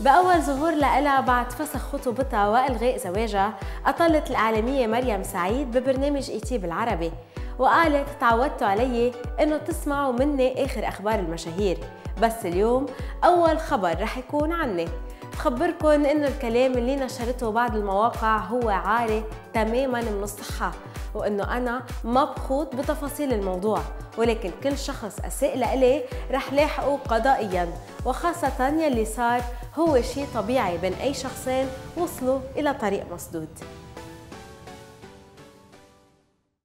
بأول ظهور لها بعد فسخ خطوبتها وإلغاء زواجها، أطلت الإعلامية مريم سعيد ببرنامج ET بالعربي وقالت تعودتوا علي إنه تسمعوا مني آخر أخبار المشاهير، بس اليوم أول خبر رح يكون عني. بخبركم إنه الكلام اللي نشرته بعض المواقع هو عاري تماماً من الصحة، وإنه أنا ما بخوض بتفاصيل الموضوع، ولكن كل شخص أساء لإلي رح لاحقه قضائياً، وخاصة يلي صار هو شيء طبيعي بين أي شخصين وصلوا إلى طريق مسدود.